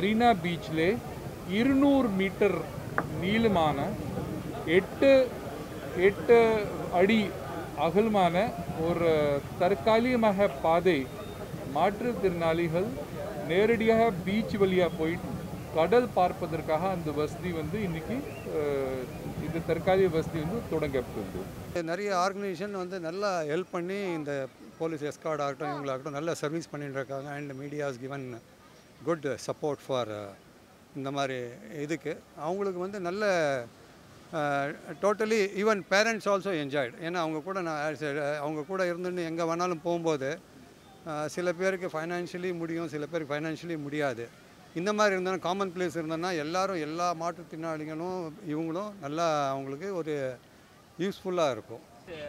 Marina பீச்சிலே 200 metre நீளமான 8 அடி அகலமான ஒரு தற்காலிகமாக பாதை மாற்றுத்திறனாளிகள் நேரடியாக பீச் வழியாக போயிட்டு கடல் பார்ப்பதற்காக அந்த வசதி வந்து இன்னைக்கு இந்த தற்காலிக வசதி வந்து தொடங்கப்பட்டது. நிறைய ஆர்கனைசேஷன் வந்து நல்லா ஹெல்ப் பண்ணி இந்த போலீஸ் எஸ்கார்ட் ஆகட்டும் இவங்களாகட்டும் நல்லா சர்வீஸ் பண்ணிட்டு இருக்காங்க. And media has given good support for இந்த மாதிரி இதுக்கு அவங்களுக்கு வந்து நல்ல totally even parents also enjoyed. ஏன்னா அவங்க கூட அவங்க கூட இருந்துன்னு எங்கே வேணாலும் போகும்போது சில பேருக்கு ஃபைனான்ஷியலி முடியும், சில பேருக்கு ஃபைனான்ஷியலி முடியாது. இந்த மாதிரி இருந்தாலும் காமன் பிளேஸ் இருந்தோன்னா எல்லோரும் எல்லா மாற்றுத்திறனாளிகளும் இவங்களும் நல்லா அவங்களுக்கு ஒரு யூஸ்ஃபுல்லாக இருக்கும்.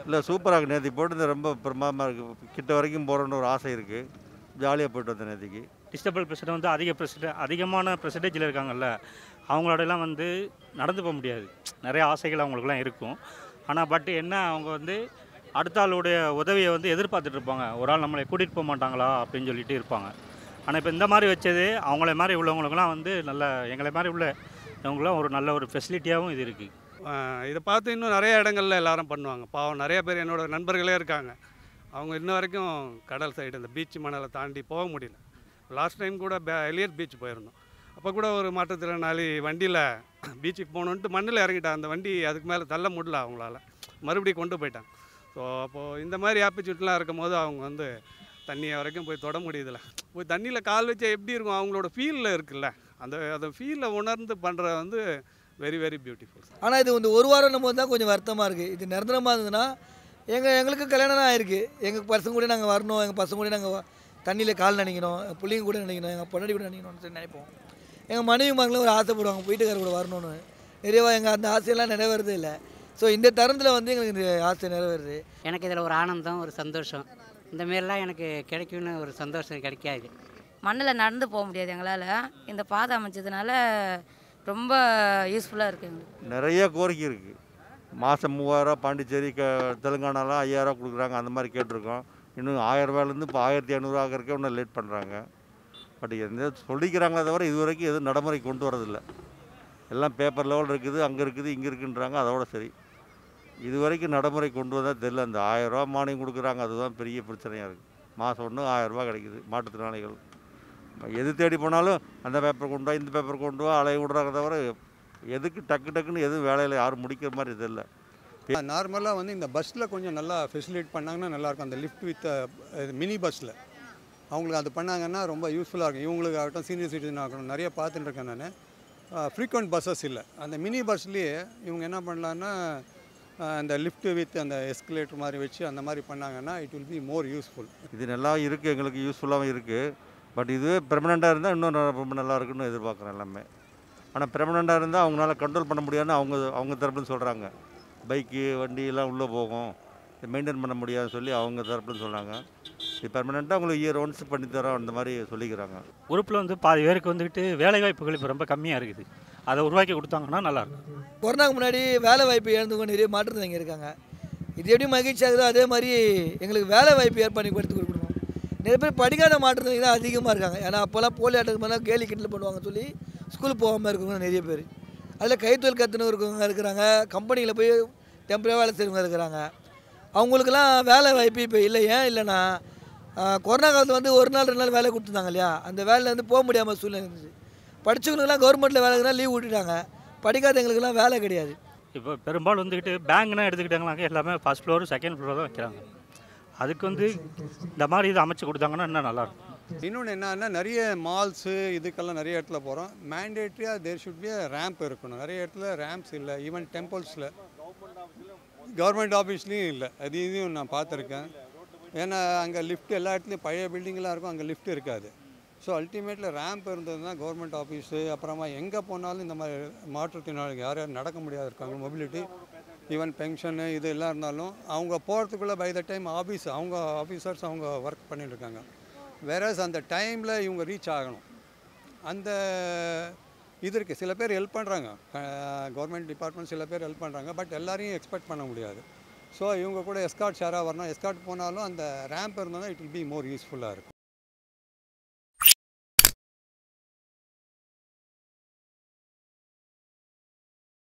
இல்லை சூப்பராக இருக்குது. நேற்று போட்டு ரொம்ப பிரமாதமாக இருக்குது. கிட்ட வரைக்கும் போகிறோன்னு ஒரு ஆசை இருக்குது. ஜாலியாக போய்ட்டு வந்தேன். நேற்றுக்கு டிஸ்டபிள் பெர்சன் வந்து அதிகமான பெர்சன்டேஜில் இருக்காங்கல்ல, அவங்களோடலாம் வந்து நடந்து போக முடியாது. நிறைய ஆசைகள் அவங்களுக்குலாம் இருக்கும். ஆனால் பட் என்ன அவங்க வந்து அடுத்த ஆளுடைய உதவியை வந்து எதிர்பார்த்துட்டு இருப்பாங்க. ஒரு ஆள் நம்மளை கூட்டிகிட்டு போக மாட்டாங்களா அப்படின்னு சொல்லிட்டு இருப்பாங்க. ஆனால் இப்போ இந்த மாதிரி வச்சது அவங்கள மாதிரி உள்ளவங்களுக்குலாம் வந்து நல்ல எங்களை மாதிரி உள்ளவங்களாம் ஒரு நல்ல ஒரு ஃபெசிலிட்டியாகவும் இது இருக்குது. இதை பார்த்து இன்னும் நிறைய இடங்கள்ல எல்லாரும் பண்ணுவாங்க. பாவம் நிறைய பேர் என்னோட நண்பர்களே இருக்காங்க. அவங்க இன்ன வரைக்கும் கடல் சைடு இந்த பீச் மணலை தாண்டி போக முடியல. லாஸ்ட் டைம் கூட எலியட் பீச் போயிருந்தோம். அப்போ கூட ஒரு மாற்றுத்திறனாளி வண்டியில் பீச்சுக்கு போகணுன்ட்டு மண்ணில் இறங்கிட்டான். அந்த வண்டி அதுக்கு மேலே தள்ள முடியல அவங்களால, மறுபடியும் கொண்டு போயிட்டாங்க. ஸோ அப்போது இந்த மாதிரி ஆப்பர்ச்சுனிட்டிலாம் இருக்கும் போது அவங்க வந்து தண்ணியை வரைக்கும் போய் தொட முடியுதுல, போய் தண்ணியில் கால் வச்சா எப்படி இருக்கும் அவங்களோட ஃபீலில் இருக்குல்ல, அந்த ஃபீலில் உணர்ந்து பண்ணுறது வந்து வெரி வெரி பியூட்டிஃபுல். ஆனால் இது வந்து ஒரு வாரம் போது தான் கொஞ்சம் வருத்தமாக இருக்குது. இது நிரந்தரமாக இருந்ததுன்னா எங்களுக்கு கல்யாணம் ஆகிருக்கு. எங்கள் பசங்க கூட நாங்கள் வரணும், எங்கள் பசங்க கூட நாங்கள் தண்ணியில் கால் நினைக்கணும், எங்கள் பிள்ளைங்க கூட நினைக்கணும், எங்கள் பொன்னாடி கூட நினைக்கணும்னு சொல்லி நினைப்போம். எங்கள் மனைவி மகளும் ஒரு ஆசைப்படுவாங்க வீட்டுக்கார கூட வரணும்னு. நிறையா எங்கள் அந்த ஆசையெல்லாம் நிறைவேறது இல்லை. ஸோ இந்த தருணத்தில் வந்து எங்களுக்கு ஆசை நிறைவேறுது. எனக்கு இதில் ஒரு ஆனந்தம், ஒரு சந்தோஷம், இந்தமாரிலாம் எனக்கு கிடைக்கும்னு ஒரு சந்தோஷம் கிடைக்காது. மண்ணில் நடந்து போக முடியாது எங்களால். இந்த பாதை அமைச்சதுனால ரொம்ப யூஸ்ஃபுல்லாக இருக்குது எங்களுக்கு. நிறைய கோரிக்கை இருக்குது. மாதம் 3000 பாண்டிச்சேரி தெலுங்கானாலாம் 5000 கொடுக்குறாங்க. அந்த மாதிரி கேட்டிருக்கோம். இன்னும் 1000 ரூபாயிலேருந்து இப்போ 1500 இருக்க இன்னும் லேட் பண்ணுறாங்க. பட் எந்த சொல்லிக்கிறாங்களே தவிர இது வரைக்கும் எதுவும் நடைமுறைக்கு கொண்டு வரதில்லை. எல்லாம் பேப்பர் லெவல் இருக்குது, அங்கே இருக்குது, இங்கே இருக்குன்றாங்க. அதோட சரி. இது வரைக்கும் நடைமுறை கொண்டு வந்தால் தெரியல. அந்த 1000 ரூபா மானியம் கொடுக்குறாங்க, அதுதான் பெரிய பிரச்சனையாக இருக்குது. மாதம் ஒன்று 1000 ரூபா கிடைக்குது மாற்றுத்திறனாளிகள். எது தேடி போனாலும் அந்த பேப்பர் கொண்டு வா, இந்த பேப்பர் கொண்டு வா அலைய விடுறாங்க தவிர எதுக்கு டக்கு டக்குன்னு எதுவும் வேலையில் யாரும் முடிக்கிற மாதிரி தெரியல. நார்மலாக வந்து இந்த பஸ்ஸில் கொஞ்சம் நல்லா ஃபெசிலிட் பண்ணாங்கன்னா நல்லாயிருக்கும். அந்த லிஃப்ட் வித் மினி பஸ்ஸில் அவங்களுக்கு அது பண்ணாங்கன்னா ரொம்ப யூஸ்ஃபுல்லாக இருக்கும். இவங்களுக்கு ஆகட்டும், சீனியர் சிட்டிசன் ஆகணும். நிறைய பார்த்துட்டு இருக்கேன் நான். ஃப்ரீக்வெண்ட் பஸ்ஸஸ் இல்லை. அந்த மினி பஸ்லேயே இவங்க என்ன பண்ணலான்னா அந்த லிஃப்ட் வித் அந்த எஸ்கலேட்டர் மாதிரி வச்சு அந்த மாதிரி பண்ணாங்கன்னா it will be more useful. இது நல்லா இருக்குது, எங்களுக்கு யூஸ்ஃபுல்லாகவும் இருக்குது. பட் இதுவே பெர்மனெண்ட்டாக இருந்தால் இன்னும் ரொம்ப நல்லா இருக்குன்னு எதிர்பார்க்குறேன் எல்லாமே. ஆனால் பெர்மனெண்ட்டாக இருந்தால் அவங்களால கண்ட்ரோல் பண்ண முடியாதுன்னு அவங்க தரப்புன்னு சொல்கிறாங்க. பைக்கு வண்டியெல்லாம் உள்ளே போகும், இது மெயின்டைன் பண்ண முடியாதுன்னு சொல்லி அவங்க தரப்புன்னு சொல்கிறாங்க. இது பெர்மனெண்ட்டாக அவங்களுக்கு இயர் ஒன்ஸ் பண்ணித்தரோம் அந்த மாதிரி சொல்லிக்கிறாங்க. உறுப்பில் வந்து பாதி பேருக்கு வந்துக்கிட்டு வேலைவாய்ப்புகள் இப்போ ரொம்ப கம்மியாக இருக்குது. அதை உருவாக்கி கொடுத்தாங்கன்னா நல்லாயிருக்கும். கொரோனாவுக்கு முன்னாடி வேலை வாய்ப்பு இழந்துக்கொண்டு நிறைய மாற்றுத்திறனாளிகள் இருக்காங்க. இது எப்படி மகிழ்ச்சியாகுதோ அதே மாதிரி எங்களுக்கு வேலை வாய்ப்பு ஏற்படுத்தி கொடுக்கணும். நிறைய பேர் படிக்காத மாற்றுத்திறனாளிகள் தான் அதிகமாக இருக்காங்க. ஏன்னா அப்போல்லாம் போலி ஆட்டத்துக்கு மேலே கேலி கிண்டல் பண்ணுவாங்கன்னு சொல்லி ஸ்கூல் போகாமல் இருக்கவங்க நிறைய பேர். அதில் கைத்தொழில் கற்றுன்னு இருக்கவங்க இருக்கிறாங்க, கம்பெனியில் போய் டெம்பரரி வேலை செய்கிறவங்க இருக்கிறாங்க. அவங்களுக்கெல்லாம் வேலை வாய்ப்பு இப்போ இல்லை. ஏன் இல்லைன்னா கொரோனா காலத்தில் வந்து ஒரு நாள் 2 நாள் வேலை கொடுத்துருந்தாங்க இல்லையா, அந்த வேலையில் வந்து போக முடியாமல் சூழ்நிலை இருந்துச்சு. படித்தவங்களுக்குலாம் கவர்மெண்ட்டில் வேலை இருந்தால் லீவ் விட்டுட்டாங்க. படிக்காதவங்களுக்குலாம் வேலை கிடையாது. இப்போ பெரும்பாலும் வந்துக்கிட்டு பேங்க்னா எடுத்துக்கிட்டாங்கனாக்க எல்லாமே ஃபர்ஸ்ட் ஃப்ளோர் செகண்ட் ஃப்ளோர் தான் வைக்கிறாங்க. அதுக்கு வந்து இந்த மாதிரி இது அமைச்சு கொடுத்தாங்கன்னா இன்னும் நல்லாயிருக்கும். இன்னொன்று என்னன்னா நிறைய மால்ஸு இதுக்கெல்லாம் நிறைய இடத்துல போகிறோம். மேண்டேட்ரியாக தேர் ஷுட் பி ரேம்ப் இருக்கணும். நிறைய இடத்துல ரேம்ப்ஸ் இல்லை. ஈவன் டெம்பிள்ஸில், கவர்மெண்ட் ஆஃபீஸ்லேயும் இல்லை. அது இதையும் நான் பார்த்துருக்கேன். ஏன்னா அங்கே லிஃப்ட் எல்லா இடத்துலையும் பழைய பில்டிங்கெலாம் இருக்கும், அங்கே லிஃப்ட் இருக்காது. ஸோ அல்டிமேட்ல ரேம்ப் இருந்ததுன்னா கவர்மெண்ட் ஆஃபீஸு அப்புறமா எங்கே போனாலும் இந்த மாதிரி மாற்றுத்திறனாளிகள் யார் யார் நடக்க முடியாது இருக்காங்க, மொபிலிட்டி ஈவன் பென்ஷனு இது எல்லாம் இருந்தாலும் அவங்க போகிறதுக்குள்ளே பை த டைம் ஆஃபீஸ் அவங்க ஆஃபீஸர்ஸ் அவங்க ஒர்க் பண்ணிட்டு இருக்காங்க. வேறஸ் அந்த டைமில் இவங்க ரீச் ஆகணும். அந்த இது இருக்குது. சில பேர் ஹெல்ப் பண்ணுறாங்க, கவர்மெண்ட் டிபார்ட்மெண்ட் சில பேர் ஹெல்ப் பண்ணுறாங்க. பட் எல்லாரையும் எக்ஸ்பெக்ட் பண்ண முடியாது. ஸோ இவங்க கூட எஸ்கார்ட் ஷேராக வரணும். எஸ்கார்ட் போனாலும் அந்த ரேம்ப் இருந்தால் இட் வில் பி மோர் யூஸ்ஃபுல்லாக இருக்கும்.